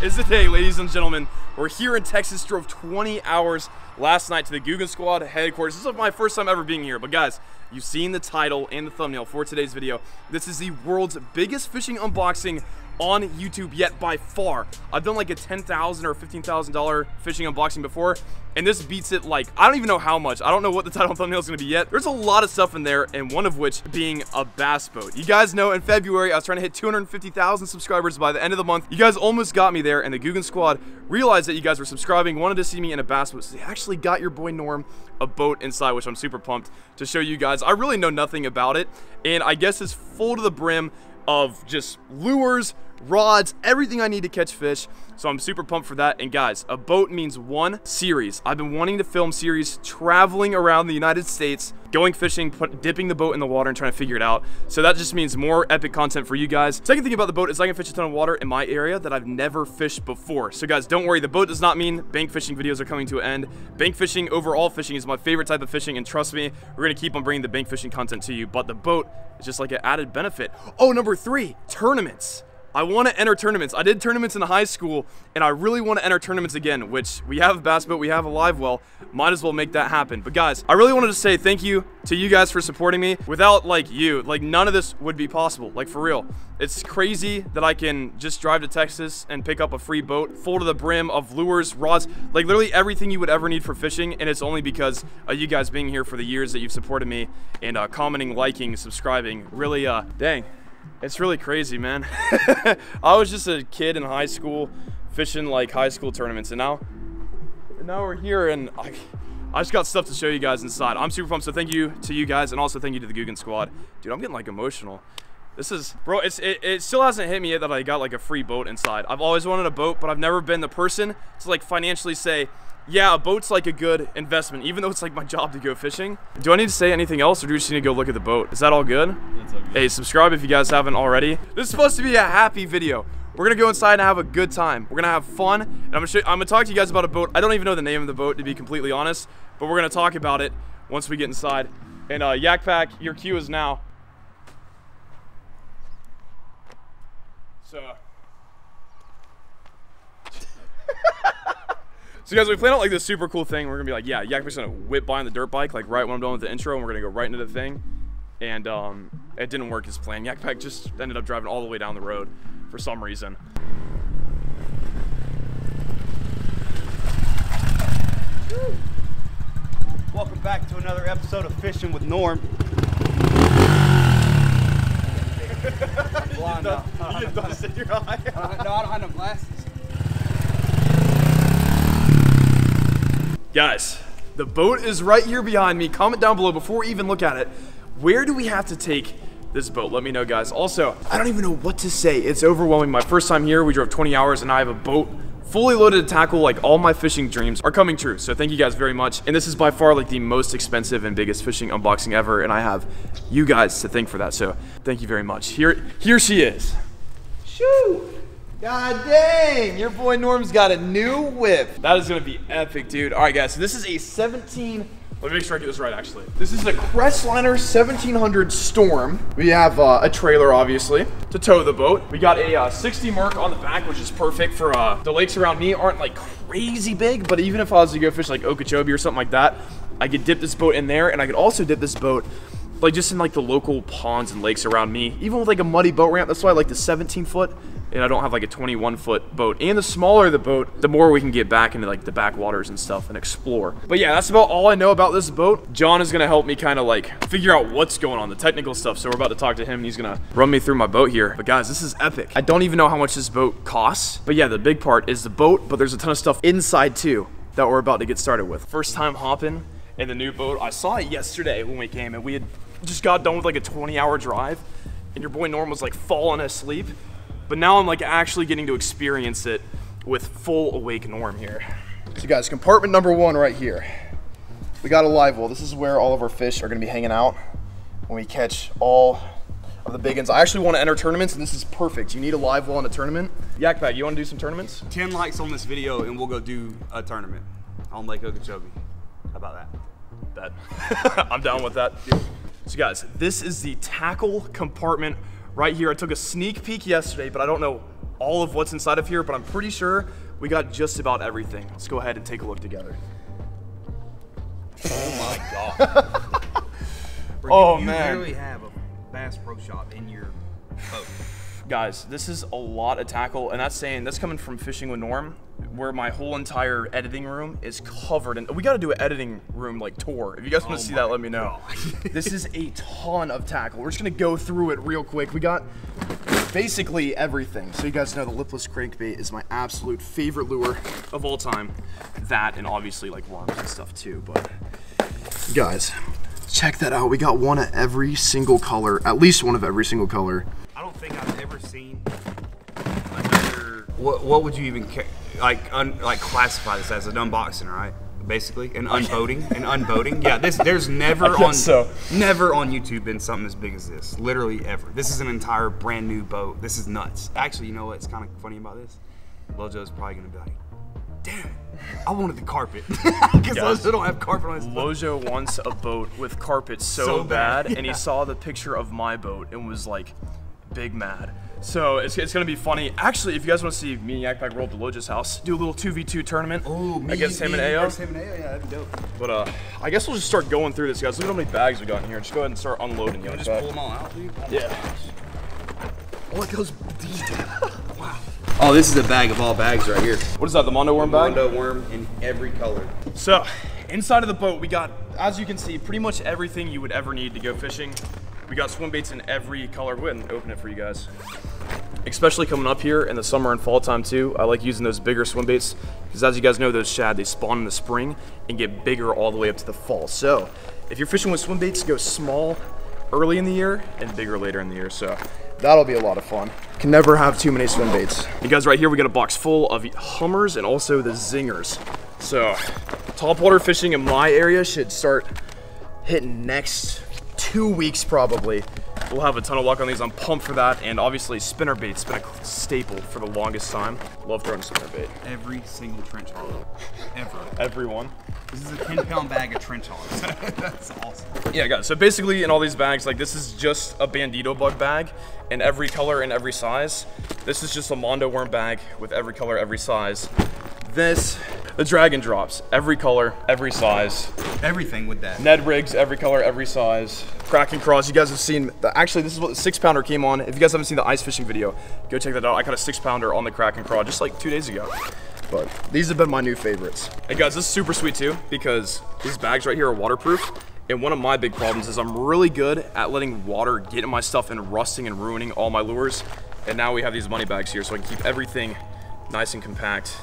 It's the day, ladies and gentlemen. We're here in Texas, drove 20 hours last night to the Googan Squad headquarters. This is my first time ever being here, but guys, you've seen the title and the thumbnail for today's video. This is the world's biggest fishing unboxing on YouTube yet by far. I've done like a $10,000 or $15,000 fishing unboxing before, and this beats it like, I don't even know how much. I don't know what the title and thumbnail is gonna be yet. There's a lot of stuff in there, and one of which being a bass boat. You guys know in February, I was trying to hit 250,000 subscribers by the end of the month. You guys almost got me there, and the Googan Squad realized that you guys were subscribing, wanted to see me in a bass boat, so they actually got your boy Norm a boat inside, which I'm super pumped to show you guys. I really know nothing about it, and I guess it's full to the brim of just lures, rods, everything I need to catch fish. So I'm super pumped for that. And guys, a boat means one series. I've been wanting to film series traveling around the United States, going fishing, dipping the boat in the water and trying to figure it out. So that just means more epic content for you guys. Second thing about the boat is I can fish a ton of water in my area that I've never fished before. So guys, don't worry, the boat does not mean bank fishing videos are coming to an end. Bank fishing, overall fishing, is my favorite type of fishing, and trust me, we're gonna keep on bringing the bank fishing content to you, but the boat is just like an added benefit. Oh, number three, tournaments. I want to enter tournaments. I did tournaments in high school, and I really want to enter tournaments again, which we have a bass boat, we have a live well, might as well make that happen. But guys, I really wanted to say thank you to you guys for supporting me. Without like you, like none of this would be possible, like for real. It's crazy that I can just drive to Texas and pick up a free boat full to the brim of lures, rods, like literally everything you would ever need for fishing, and it's only because you guys being here for the years that you've supported me and commenting, liking, subscribing, really, dang. It's really crazy, man. I was just a kid in high school fishing like high school tournaments, and now we're here, and I just got stuff to show you guys inside. I'm super pumped, so thank you to you guys, and also thank you to the Googan Squad. Dude, I'm getting like emotional. This is, bro, it still hasn't hit me yet that I got like a free boat inside. I've always wanted a boat, but I've never been the person to like financially say, yeah, a boat's like a good investment, even though it's like my job to go fishing. Do I need to say anything else, or do we just need to go look at the boat? Is that all good? That's all good. Hey, subscribe if you guys haven't already. This is supposed to be a happy video. We're gonna go inside and have a good time. We're gonna have fun, and I'm gonna talk to you guys about a boat. I don't even know the name of the boat, to be completely honest, but we're gonna talk about it once we get inside. And Yak Pack, your cue is now. So. So guys, we planned out like this super cool thing. We're gonna be like, yeah, Yak's gonna whip by on the dirt bike, like right when I'm done with the intro, and we're gonna go right into the thing. And it didn't work as planned. Yak Pack just ended up driving all the way down the road for some reason. Woo. Welcome back to another episode of Fishing with Norm. Blind now. You get dust in your eye. No, I don't have no glasses. Guys, the boat is right here behind me. Comment down below before we even look at it. Where do we have to take this boat? Let me know, guys. Also, I don't even know what to say. It's overwhelming. My first time here, we drove 20 hours and I have a boat fully loaded to tackle. Like, all my fishing dreams are coming true. So thank you guys very much. And this is by far like the most expensive and biggest fishing unboxing ever. And I have you guys to thank for that. So thank you very much. Here she is. Shoo! God dang, your boy Norm's got a new whip. That is gonna be epic, dude. All right, guys, so this is a 17, let me make sure I get this right, actually. This is a Crestliner 1700 Storm. We have a trailer, obviously, to tow the boat. We got a 60 Merc on the back, which is perfect for, the lakes around me aren't like crazy big, but even if I was to go fish like Okeechobee or something like that, I could dip this boat in there, and I could also dip this boat like just in like the local ponds and lakes around me, even with like a muddy boat ramp. That's why I like the 17-foot, and I don't have like a 21-foot boat. And the smaller the boat, the more we can get back into like the backwaters and stuff and explore. But yeah, that's about all I know about this boat. John is gonna help me kind of like figure out what's going on, the technical stuff. So we're about to talk to him, and he's gonna run me through my boat here. But guys, this is epic. I don't even know how much this boat costs. But yeah, the big part is the boat, but there's a ton of stuff inside too that we're about to get started with. First time hopping in the new boat. I saw it yesterday when we came, and we had just got done with like a 20-hour drive, and your boy Norm was like falling asleep. But now I'm like actually getting to experience it with full awake Norm here. So guys, compartment number one right here. We got a live well. This is where all of our fish are gonna be hanging out. when we catch all of the big ones. I actually want to enter tournaments, and this is perfect. You need a live well in a tournament. Yak Pack, you want to do some tournaments? 10 likes on this video, and we'll go do a tournament on Lake Okeechobee. How about that? I'm down with that. So guys, this is the tackle compartment right here. I took a sneak peek yesterday, but I don't know all of what's inside of here, but I'm pretty sure we got just about everything. Let's go ahead and take a look together. Oh my God. Oh, you man. You literally have a Bass Pro Shop in your boat. Guys, this is a lot of tackle, and that's saying, that's coming from Fishing with Norm, where my whole entire editing room is covered in, we gotta do an editing room like tour. If you guys wanna see that, let me know. This is a ton of tackle. We're just gonna go through it real quick. We got basically everything. So you guys know the lipless crankbait is my absolute favorite lure of all time. That and obviously like worms and stuff too, but. Guys, check that out. We got one of every single color, at least one of every single color. I don't think I've ever seen another. What would you even like classify this as? An unboxing, right? Basically, an unboating, an unboating. Yeah, this there's never on never on YouTube been something as big as this. Literally ever. This is an entire brand new boat. This is nuts. Actually, you know what's kind of funny about this? Lil Joe's probably gonna be like, damn it, I wanted the carpet. Because Lojo don't have carpet on his boat. Lojo wants a boat with carpet so bad. Yeah. And he saw the picture of my boat and was like, big mad. So it's gonna be funny. Actually, if you guys wanna see me and Yak Pack roll up to Loja's house, do a little 2v2 tournament against him and AO. Against him and AO, yeah, that'd be dope. But I guess we'll just start going through this, guys. Look at how many bags we got in here. Just go ahead and start unloading. You know, just pull them all out, dude? Yeah. Oh, it goes deep. Wow. Oh, this is a bag of all bags right here. What is that, the Mondo Worm bag? Mondo Worm in every color. So, inside of the boat, we got, as you can see, pretty much everything you would ever need to go fishing. We got swim baits in every color. Go ahead and open it for you guys. Especially coming up here in the summer and fall time too, I like using those bigger swim baits because as you guys know, those shad, they spawn in the spring and get bigger all the way up to the fall. So if you're fishing with swim baits, go small early in the year and bigger later in the year. So that'll be a lot of fun. Can never have too many swim baits. You guys, right here, we got a box full of Hummers and also the Zingers. So topwater fishing in my area should start hitting next 2 weeks probably. We'll have a ton of luck on these. I'm pumped for that. And obviously spinnerbait's been a staple for the longest time. Love throwing spinnerbait. Every single trench hog. Ever. Every one. This is a 10-pound bag of trench hogs. That's awesome. Yeah, guys, so basically in all these bags, like this is just a Bandito bug bag in every color and every size. This is just a Mondo Worm bag with every color, every size. This, the Dragon Drops, every color, every size. Everything with that. Ned Rigs, every color, every size. Kraken Cross, you guys have seen, actually this is what the 6-pounder came on. If you guys haven't seen the ice fishing video, go check that out. I caught a 6-pounder on the Kraken Cross just like 2 days ago. But these have been my new favorites. And guys, this is super sweet too because these bags right here are waterproof. And one of my big problems is I'm really good at letting water get in my stuff and rusting and ruining all my lures. And now we have these money bags here so I can keep everything nice and compact.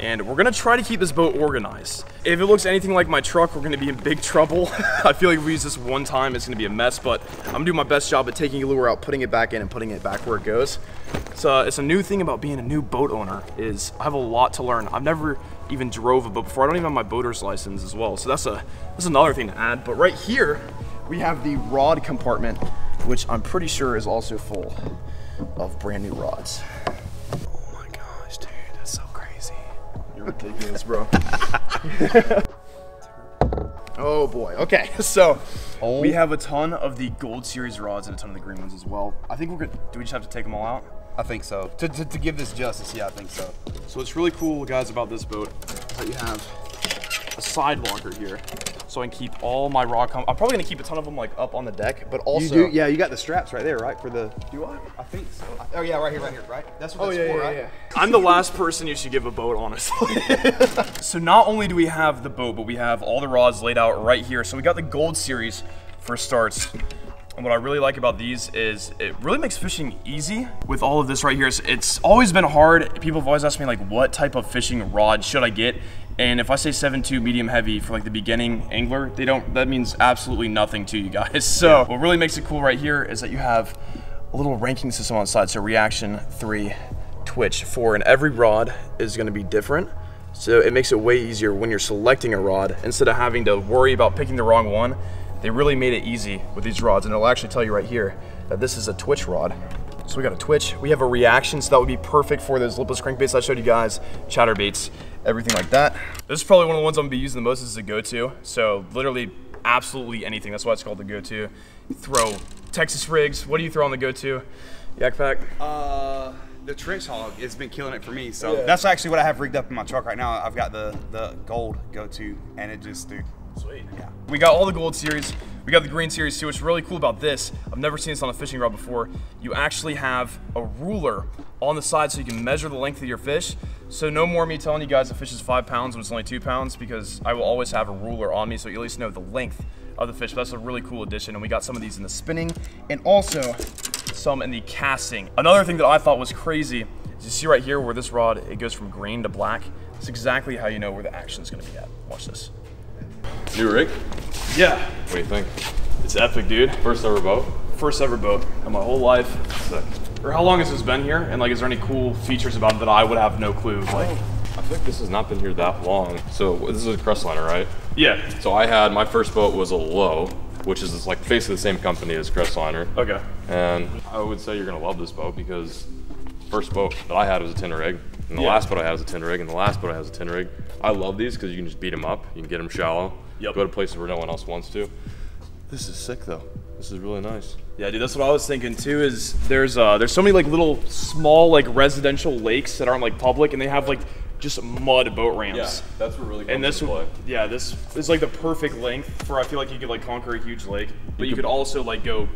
And we're gonna try to keep this boat organized. If it looks anything like my truck, we're gonna be in big trouble. I feel like if we use this one time, it's gonna be a mess, but I'm gonna do my best job at taking a lure out, putting it back in and putting it back where it goes. So it's a new thing about being a new boat owner is I have a lot to learn. I've never even drove a boat before. I don't even have my boater's license as well. So that's another thing to add. But right here, we have the rod compartment, which I'm pretty sure is also full of brand new rods. Ridiculous, bro. Oh boy. Okay, so we have a ton of the Gold Series rods and a ton of the green ones as well. I think we're gonna. Do we just have to take them all out? I think so. To give this justice, yeah, I think so. So what's really cool, guys, about this boat is that you have a side locker here, so I can keep all my rod. I'm probably gonna keep a ton of them like up on the deck, but also. You do, yeah, you got the straps right there, right? For the. Do I? I think so. Oh yeah, right here, right? That's what that's for, right? Yeah. I'm the last person you should give a boat, honestly. So not only do we have the boat, but we have all the rods laid out right here. So we got the Gold Series for starts. And what I really like about these is it really makes fishing easy with all of this right here. It's always been hard. People have always asked me like, what type of fishing rod should I get? And if I say 7.2 medium heavy for like the beginning angler, they don't, that means absolutely nothing to you guys. So what really makes it cool right here is that you have a little ranking system on the side. So reaction 3, twitch 4, and every rod is gonna be different. So it makes it way easier when you're selecting a rod instead of having to worry about picking the wrong one. They really made it easy with these rods, and it'll actually tell you right here that this is a twitch rod. So we got a twitch, we have a reaction, so that would be perfect for those lipless crankbaits I showed you guys, chatterbaits, everything like that. This is probably one of the ones I'm gonna be using the most as a go-to, so literally absolutely anything, that's why it's called the go-to. Throw Texas rigs, what do you throw on the go-to? Yak Pack? The Trench Hog has been killing it for me, so yeah. That's actually what I have rigged up in my truck right now. I've got the gold go-to, and it just, dude. Sweet. Yeah. We got all the gold series, we got the green series too. What's really cool about this, I've never seen this on a fishing rod before, you actually have a ruler on the side so you can measure the length of your fish. So no more me telling you guys the fish is 5 pounds when it's only 2 pounds, because I will always have a ruler on me so you at least know the length of the fish. But that's a really cool addition, and we got some of these in the spinning and also some in the casting. Another thing that I thought was crazy is you see right here where this rod, it goes from green to black. That's exactly how you know where the action is going to be at. Watch this. New rig? Yeah. What do you think? It's epic, dude. First ever boat? First ever boat in my whole life. Sick. Or how long has this been here? And like, is there any cool features about it that I would have no clue? Like, I think this has not been here that long. So this is a Crestliner, right? Yeah. So I had, my first boat was a Lowe, which is like basically the same company as Crestliner. Okay. And I would say you're gonna love this boat, because first boat that I had was a tin rig. And the last boat I had was a tin rig, and the last boat I had was a tin rig. I love these because you can just beat them up. You can get them shallow. Yep. Go to places where no one else wants to. This is sick though. This is really nice. Yeah, dude, that's what I was thinking too, is there's so many like little small like residential lakes that aren't like public, and they have like just mud boat ramps. Yeah, that's what really comes and this would, yeah, this is like the perfect length for, I feel like you could like conquer a huge lake, but you could also like go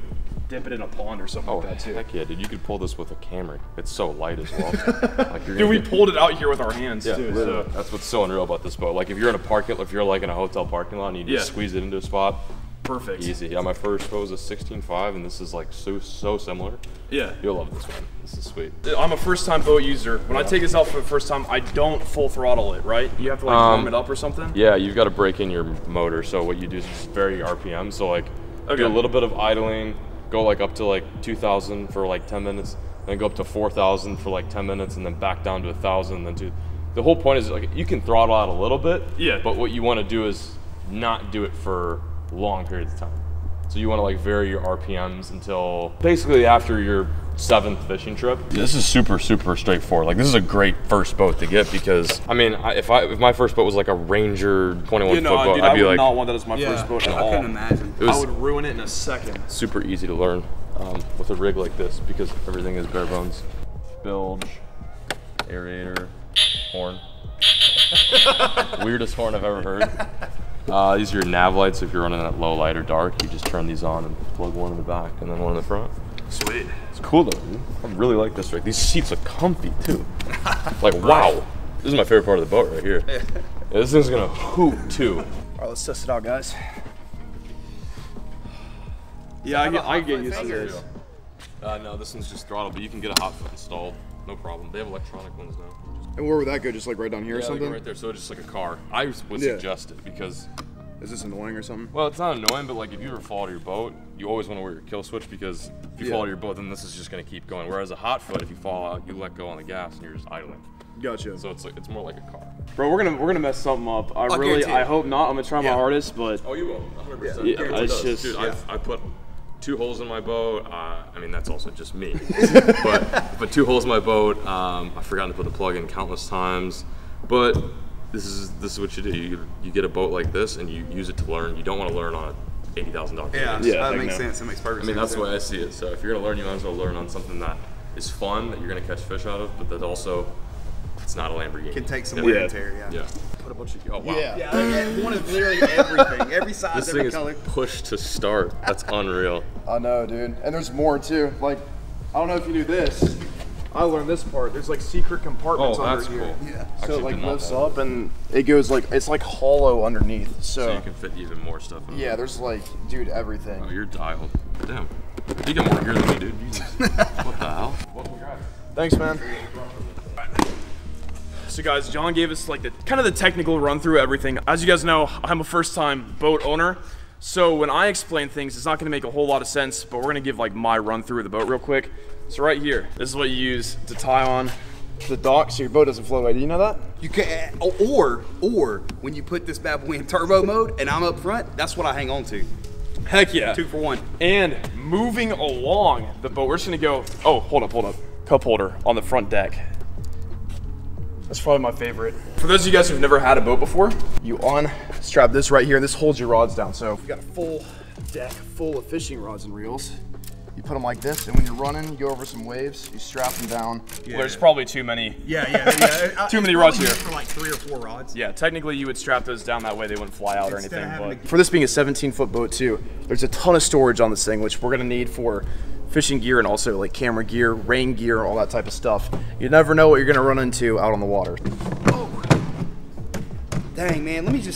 dip it in a pond or something like that too. Heck yeah, dude, you could pull this with a camera. It's so light as well. Like, dude, we pulled it out here with our hands too. So. That's what's so unreal about this boat. Like if you're in a parking, if you're like in a hotel parking lot and you just squeeze it into a spot, perfect. Easy. Yeah, my first boat was a 16.5, and this is like so similar. Yeah. You'll love this one. This is sweet. I'm a first time boat user. When I take this out for the first time, I don't full throttle it, right? You have to like warm it up or something? Yeah, you've got to break in your motor. So what you do is just vary RPM. So like do a little bit of idling, go like up to like 2,000 for like 10 minutes, then go up to 4,000 for like 10 minutes, and then back down to 1,000, then to. The whole point is like you can throttle out a little bit, but what you want to do is not do it for long periods of time. So you want to like vary your RPMs until basically after your 7th fishing trip. This is super straightforward. Like this is a great first boat to get, because I mean, if my first boat was like a Ranger 21 foot boat, dude, I'd be like, not want that as my first boat at all. I couldn't imagine. I would ruin it in a second. Super easy to learn with a rig like this, because everything is bare bones. Bilge, aerator, horn. Weirdest horn I've ever heard. These are your nav lights. If you're running at low light or dark, you just turn these on and plug one in the back and then one in the front. Sweet. It's cool though, dude. I really like this rig. These seats are comfy too. Like, wow. This is my favorite part of the boat right here. This thing's gonna hoot too. All right, let's test it out, guys. Yeah, I can get used to this. No, this one's just throttle, but you can get a hot foot installed. No problem. They have electronic ones now. And where would that go? Just like right down here or something? Yeah, like right there. So just like a car. I would suggest it, because... Is this annoying or something? Well, it's not annoying, but like if you ever fall out of your boat, you always want to wear your kill switch, because if you fall out of your boat, then this is just going to keep going. Whereas a hot foot, if you fall out, you let go on the gas and you're just idling. Gotcha. So it's like, it's more like a car. Bro, we're gonna mess something up. I hope not. I'm gonna try my hardest, but... Oh, you will. 100%. Yeah, it's just... Dude, I put 2 holes in my boat. I mean, that's also just me. but 2 holes in my boat. I've forgotten to put the plug in countless times. But this is what you do. You get a boat like this and you use it to learn. You don't want to learn on a $80,000 boat. Yeah, that makes sense. That makes perfect sense. I mean, that's the way I see it. So if you're gonna learn, you might as well learn on something that is fun, that you're gonna catch fish out of, but that also it's not a Lamborghini. It can take some wear and tear. Yeah. Put a bunch of I want to literally everything, every size, every color. This thing is pushed to start. That's unreal. I know, dude. And there's more too. Like, I don't know if you knew this. I learned this part. There's like secret compartments under here. Cool. Yeah. Actually, so it like lifts up and it goes like it's like hollow underneath. So you can fit even more stuff in. Yeah. There's like, dude, everything. Oh, you're dialed. Damn. You got more gear than me, dude. What the hell? Thanks, man. So guys, John gave us like kind of the technical run through everything. As you guys know, I'm a first time boat owner. So when I explain things, it's not gonna make a whole lot of sense, but we're gonna give like my run through of the boat real quick. So right here, this is what you use to tie on the dock so your boat doesn't float away. Do you know that? You can, or when you put this bad boy in turbo mode and I'm up front, that's what I hang on to. Heck yeah. 2 for 1. And moving along the boat, we're just gonna go, oh, hold up. Cup holder on the front deck. That's probably my favorite. For those of you guys who've never had a boat before, you unstrap this right here and this holds your rods down. So you've got a full deck full of fishing rods and reels. You put them like this, and when you're running, you go over some waves, you strap them down. Yeah. Well, there's probably too many. Yeah. Too many rods here. For like 3 or 4 rods. Yeah, technically you would strap those down, that way they wouldn't fly out instead or anything. But for this being a 17-foot boat too, there's a ton of storage on this thing, which we're gonna need for fishing gear and also like camera gear, rain gear, all that type of stuff. You never know what you're gonna run into out on the water. Oh, dang man, let me see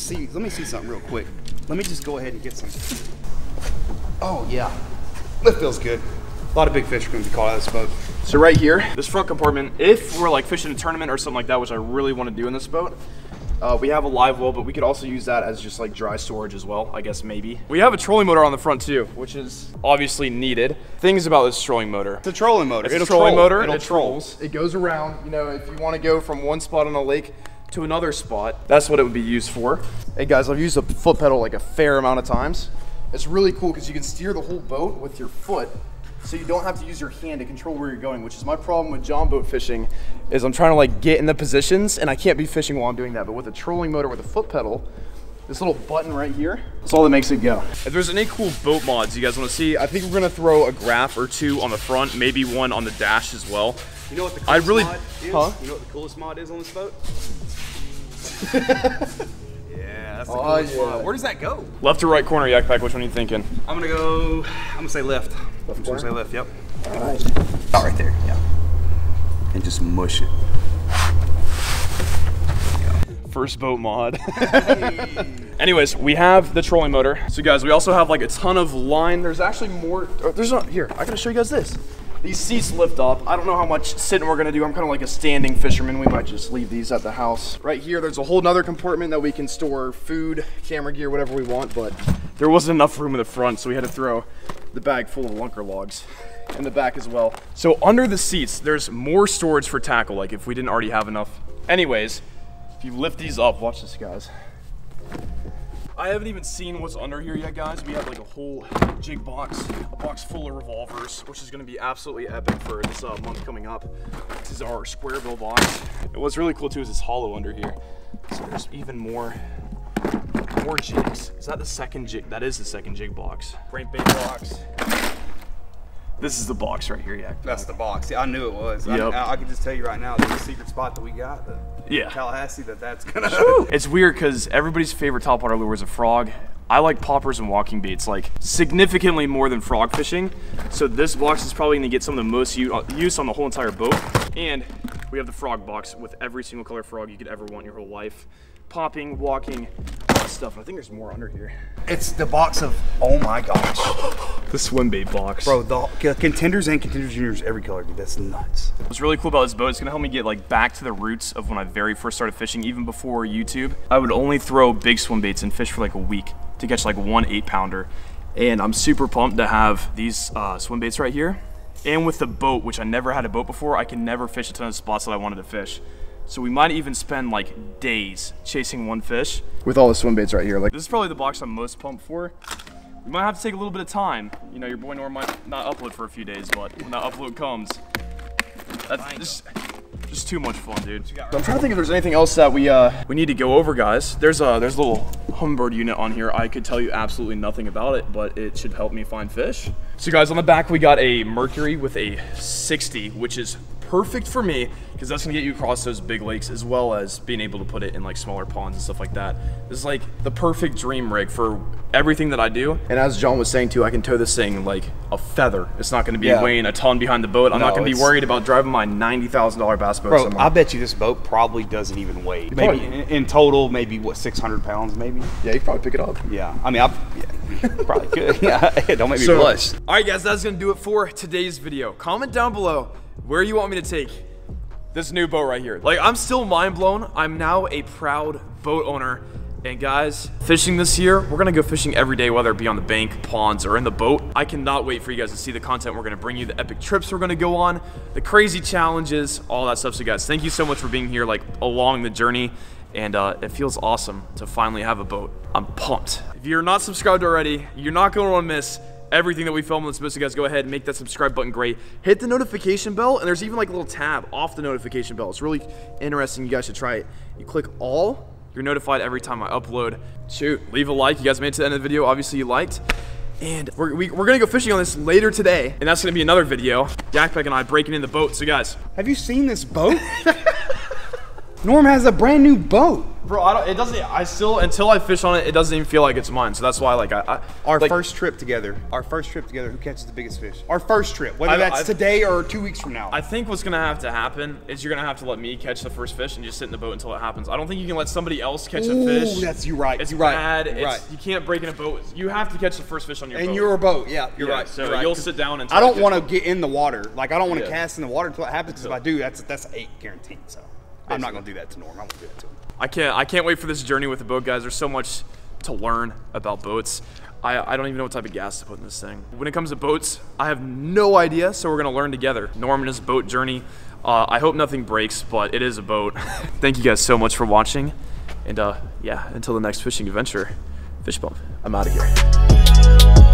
something real quick. Let me just go ahead and get some. Oh yeah. That feels good. A lot of big fish are going to be caught out of this boat. So right here, this front compartment, if we're like fishing a tournament or something like that, which I really want to do in this boat, we have a live well, but we could also use that as just like dry storage as well, I guess maybe. We have a trolling motor on the front too, which is obviously needed. Things about this trolling motor. It's a trolling motor. It's a trolling motor. It trolls. It goes around, you know, if you want to go from one spot on a lake to another spot, that's what it would be used for. Hey guys, I've used a foot pedal like a fair amount of times. It's really cool because you can steer the whole boat with your foot, so you don't have to use your hand to control where you're going, which is my problem with John boat fishing, is I'm trying to like get in the positions and I can't be fishing while I'm doing that. But with a trolling motor with a foot pedal, this little button right here, that's all that makes it go. If there's any cool boat mods you guys want to see, I think we're going to throw a graph or 2 on the front, maybe 1 on the dash as well. You know what the coolest mod is? Huh? You know what the coolest mod is on this boat? That's the coolest one. Where does that go? Left or right corner, Yak Pack? Which one are you thinking? I'm gonna say left. I'm gonna say left, yep. All right. About right there, yeah. And just mush it. Yeah. First boat mod. Hey. Anyways, we have the trolling motor. So guys, we also have like a ton of line. There's actually more, here, I gotta show you guys this. These seats lift up. I don't know how much sitting we're gonna do. I'm kind of like a standing fisherman. We might just leave these at the house. Right here, there's a whole nother compartment that we can store food, camera gear, whatever we want, but there wasn't enough room in the front, so we had to throw the bag full of lunker logs in the back as well. So under the seats, there's more storage for tackle, like if we didn't already have enough. Anyways, if you lift these up, watch this, guys. I haven't even seen what's under here yet, guys. We have like a whole jig box, a box full of revolvers, which is gonna be absolutely epic for this month coming up. This is our Squareville box. And what's really cool too is it's hollow under here. So there's even more jigs. Is that the second jig? That is the second jig box. Great big box. This is the box right here, yeah. That's the box, yeah, I knew it was. Yep. I can just tell you right now, there's a secret spot that we got. Yeah. Tallahassee, that's gonna. It's weird because everybody's favorite topwater lure is a frog. I like poppers and walking baits like significantly more than frog fishing. So this box is probably gonna get some of the most use on the whole entire boat. And we have the frog box with every single color frog you could ever want in your whole life. Popping, walking, all that stuff. I think there's more under here. It's the box of, oh my gosh. The swim bait box. Bro, the contenders and contenders juniors, every color, dude, that's nuts. What's really cool about this boat, it's gonna help me get like back to the roots of when I very first started fishing, even before YouTube. I would only throw big swim baits and fish for like a week to catch like 1 8-pounder. And I'm super pumped to have these swim baits right here. And with the boat, which I never had a boat before, I can never fish a ton of spots that I wanted to fish. So we might even spend like days chasing one fish. With all the swim baits right here. Like, this is probably the box I'm most pumped for. We might have to take a little bit of time. You know, your boy Norm might not upload for a few days, but when that upload comes, that's just too much fun, dude. I'm trying to think if there's anything else that we need to go over, guys. There's a little Hummingbird unit on here. I could tell you absolutely nothing about it, but it should help me find fish. So guys, on the back, we got a Mercury with a 60, which is perfect for me because that's gonna get you across those big lakes as well as being able to put it in like smaller ponds and stuff like that. This is like the perfect dream rig for everything that I do. And as John was saying too, I can tow this thing like a feather. It's not gonna be weighing a ton behind the boat. I'm not gonna be worried about driving my $90,000 bass boat. Bro, somewhere. I bet you this boat probably doesn't even weigh. Maybe in total, maybe what, 600 pounds maybe? Yeah, you could probably pick it up. Yeah, I mean, probably could. Yeah, don't make me blush. All right guys, that's gonna do it for today's video. Comment down below where you want me to take this new boat right here. Like, I'm still mind blown. I'm now a proud boat owner. And guys, fishing this year, we're gonna go fishing every day, whether it be on the bank, ponds, or in the boat. I cannot wait for you guys to see the content we're gonna bring you, the epic trips we're gonna go on, the crazy challenges, all that stuff. So guys, thank you so much for being here, like, along the journey. and it feels awesome to finally have a boat. I'm pumped. If you're not subscribed already, you're not going to want to miss everything that we film on this video, guys. Go ahead and make that subscribe button great. Hit the notification bell, and there's even like a little tab off the notification bell. It's really interesting. You guys should try it. You click all, you're notified every time I upload. Shoot, leave a like. You guys made it to the end of the video. Obviously, you liked. And we're gonna go fishing on this later today, and that's gonna be another video. Yak Pack and I breaking in the boat. So guys, have you seen this boat? Norm has a brand new boat, bro. Until I fish on it, it doesn't even feel like it's mine. So that's why, like, our first trip together, who catches the biggest fish? Our first trip, whether that's today or 2 weeks from now. I think what's gonna have to happen is you're gonna have to let me catch the first fish and just sit in the boat until it happens. I don't think you can let somebody else catch a fish. Ooh, that's you're right. You can't break in a boat. You have to catch the first fish on your boat. And your boat, yeah, you're right. So you'll sit down until. I don't want to get in the water. Like I don't want to cast in the water until it happens. Because if I do, that's eight guaranteed. So. I'm not gonna do that to Norm. I won't do that to him. I can't wait for this journey with the boat, guys. There's so much to learn about boats. I don't even know what type of gas to put in this thing. When it comes to boats, I have no idea, so we're gonna learn together. Norm and his boat journey. I hope nothing breaks, but it is a boat. Thank you guys so much for watching. And yeah, until the next fishing adventure, Fish Bump, I'm out of here.